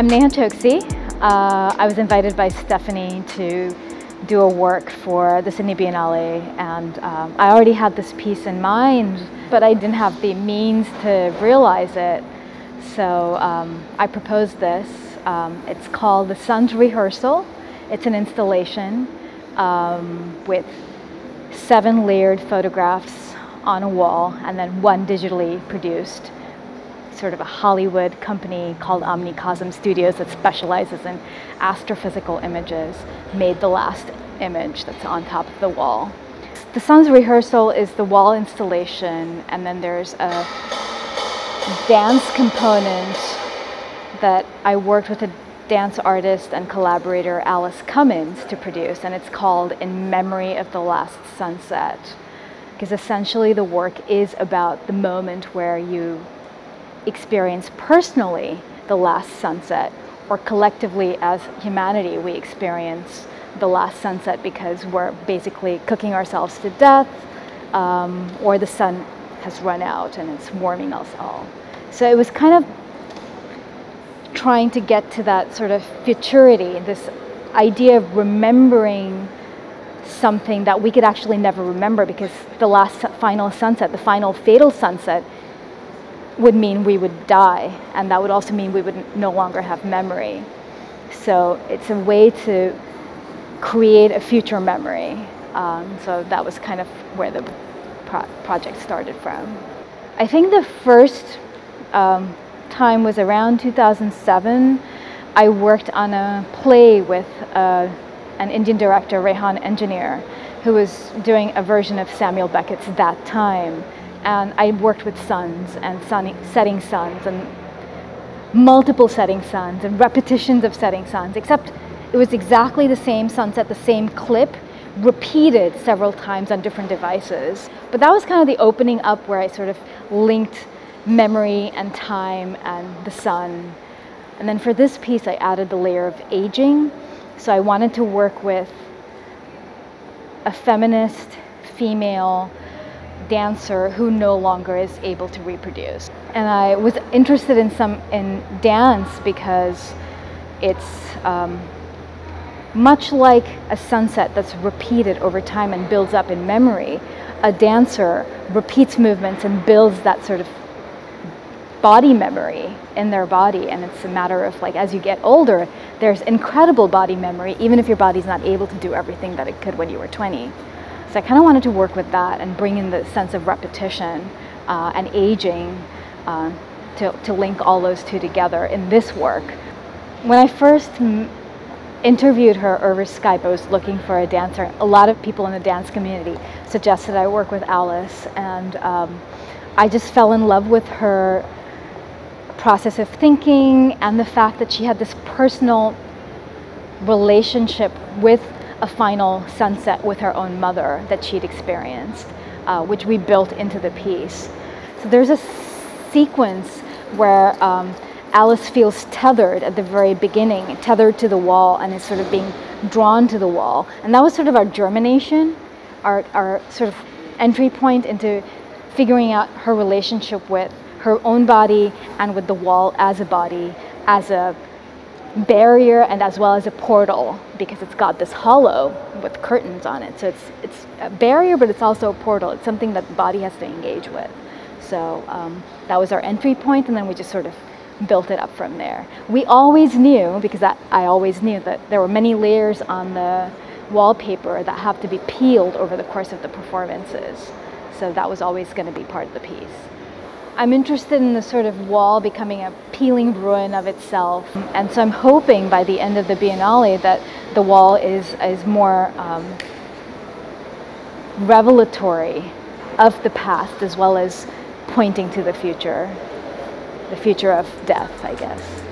I'm Nahan Toxie. I was invited by Stephanie to do a work for the Sydney Biennale, and I already had this piece in mind, but I didn't have the means to realize it. So I proposed this. It's called The Sun's Rehearsal. It's an installation with 7 layered photographs on a wall and then 1 digitally produced. Sort of a Hollywood company called OmniCosm Studios that specializes in astrophysical images made the last image that's on top of the wall. The Sun's Rehearsal is the wall installation, and then there's a dance component that I worked with a dance artist and collaborator, Alice Cummins, to produce, and it's called In Memory of the Last Sunset, because essentially the work is about the moment where you experience personally the last sunset, or collectively as humanity we experience the last sunset because we're basically cooking ourselves to death, or the sun has run out and it's warming us all. So it was kind of trying to get to that sort of futurity, this idea of remembering something that we could actually never remember, because the last final sunset, the final fatal sunset, would mean we would die, and that would also mean we would no longer have memory. So it's a way to create a future memory. So that was kind of where the project started from. I think the first time was around 2007. I worked on a play with an Indian director, Rehan Engineer, who was doing a version of Samuel Beckett's That Time. And I worked with suns and setting suns and multiple setting suns and repetitions of setting suns, except it was exactly the same sunset, the same clip, repeated several times on different devices. But that was kind of the opening up where I sort of linked memory and time and the sun. And then for this piece, I added the layer of aging. So I wanted to work with a feminist female dancer who no longer is able to reproduce. And I was interested in dance because it's much like a sunset that's repeated over time and builds up in memory. A dancer repeats movements and builds that sort of body memory in their body, and it's a matter of, like, as you get older, there's incredible body memory even if your body's not able to do everything that it could when you were 20. So I kind of wanted to work with that and bring in the sense of repetition and aging to link all those two together in this work. When I first interviewed her over Skype, I was looking for a dancer. A lot of people in the dance community suggested I work with Alice, and I just fell in love with her process of thinking and the fact that she had this personal relationship with a final sunset with her own mother that she'd experienced, which we built into the piece. So there's a sequence where Alice feels tethered at the very beginning, tethered to the wall, and is sort of being drawn to the wall. And that was sort of our germination, our sort of entry point into figuring out her relationship with her own body and with the wall as a body, as a barrier, and as well as a portal, because it's got this hollow with curtains on it. So it's a barrier, but it's also a portal. It's something that the body has to engage with. So that was our entry point, and then we just sort of built it up from there. We always knew, because I always knew that there were many layers on the wallpaper that have to be peeled over the course of the performances. So that was always going to be part of the piece. I'm interested in the sort of wall becoming a peeling ruin of itself, and so I'm hoping by the end of the Biennale that the wall is more revelatory of the past, as well as pointing to the future of death, I guess.